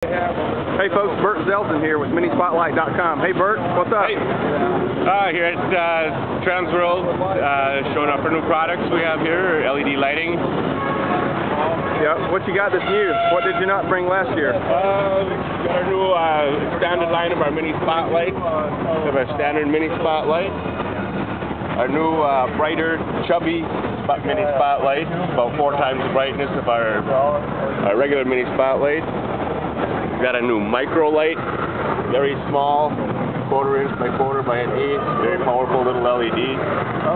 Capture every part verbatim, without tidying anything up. Hey folks, Bert Zelton here with mini spotlight dot com. Hey Bert, what's up? Hey. Uh, here at uh, Trans World, uh, showing off our new products we have here, L E D lighting. Yep. What you got that's new? What did you not bring last year? Uh, we got our new uh, expanded line of our mini spotlight. We have our standard mini spotlight. Our new uh, brighter, chubby mini spotlight, about four times the brightness of our, our regular mini spotlight. We've got a new micro light, very small, quarter inch by quarter by an eighth, very powerful little L E D,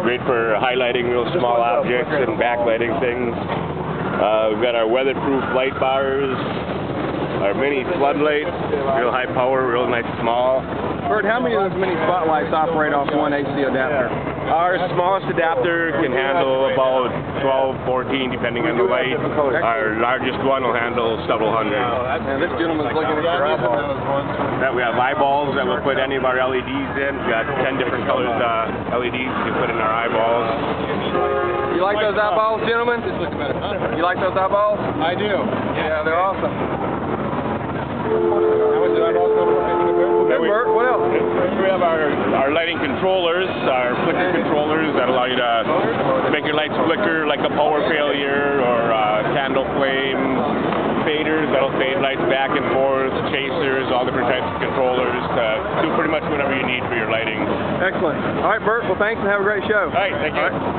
great for highlighting real small objects and backlighting things. Uh, we've got our weatherproof light bars, our mini floodlight, real high power, real nice small. Bert, how many of those mini spotlights operate off one H D adapter? Our smallest adapter can handle about twelve, fourteen, depending on the light. Our largest one will handle several hundred. And this gentleman's looking at your eyeballs. We have eyeballs that we'll put any of our L E Ds in. We've got ten different colors uh, L E Ds we put in our eyeballs. You like those eyeballs, gentlemen? You like those eyeballs? I do. Yeah, they're awesome. How much did eyeballs come from? Bert, what else? We have our, our lighting controllers, our flicker controllers that allow you to make your lights flicker like a power failure or uh, candle flames, faders that'll fade lights back and forth, chasers, all different types of controllers to do pretty much whatever you need for your lighting. Excellent. All right, Bert, well, thanks and have a great show. All right, thank you.